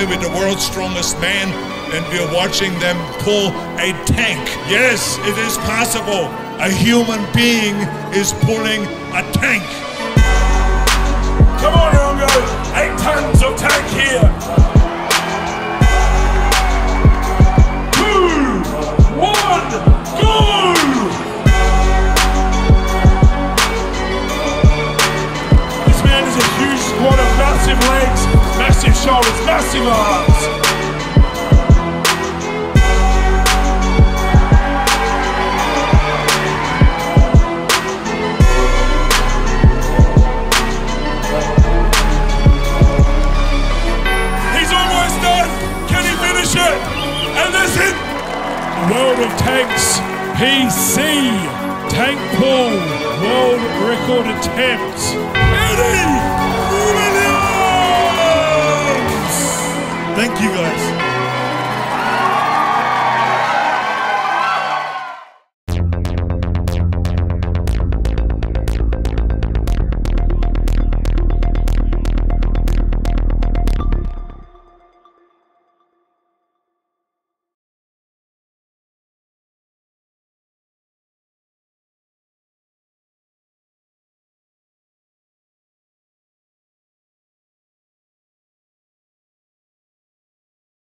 here with the world's strongest man, and we're watching them pull a tank. Yes, it is possible. A human being is pulling a tank. Come on, young guys. 8 tons of tank here. 2, 1, go! This man is a huge squad of massive legs, massive shoulders, massive arms. World of Tanks PC Tank Pull World Record Attempt. 80 million! Thank you guys.